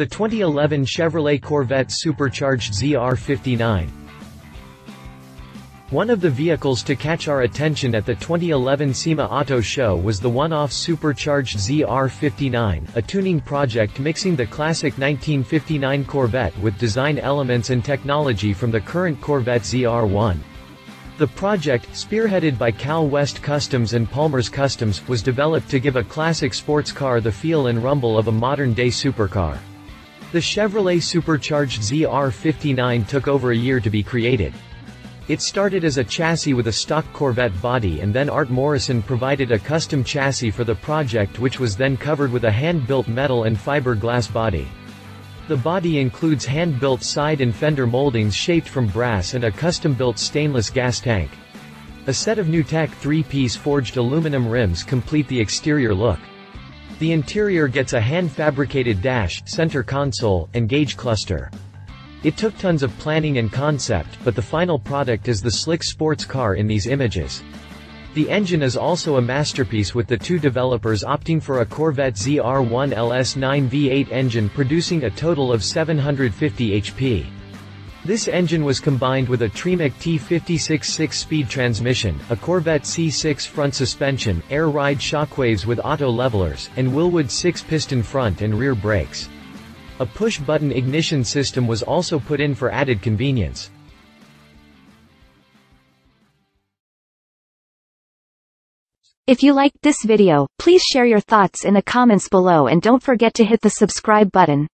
The 2011 Chevrolet Corvette Supercharged ZR-59. One of the vehicles to catch our attention at the 2011 SEMA Auto Show was the one-off supercharged ZR-59, a tuning project mixing the classic 1959 Corvette with design elements and technology from the current Corvette ZR1. The project, spearheaded by Cal West Customs and Palmer's Customs, was developed to give a classic sports car the feel and rumble of a modern-day supercar. The Chevrolet supercharged ZR-59 took over a year to be created. It started as a chassis with a stock Corvette body, and then Art Morrison provided a custom chassis for the project, which was then covered with a hand-built metal and fiberglass body. The body includes hand-built side and fender moldings shaped from brass and a custom-built stainless gas tank. A set of Nutek 3-piece forged aluminum rims complete the exterior look. The interior gets a hand-fabricated dash, center console, and gauge cluster. It took tons of planning and concept, but the final product is the slick sports car in these images. The engine is also a masterpiece, with the two developers opting for a Corvette ZR1 LS9 V8 engine producing a total of 750 HP. This engine was combined with a Tremec T56 6-speed transmission, a Corvette C6 front suspension, air ride shockwaves with auto levelers, and Wilwood 6-piston front and rear brakes. A push-button ignition system was also put in for added convenience. If you liked this video, please share your thoughts in the comments below and don't forget to hit the subscribe button.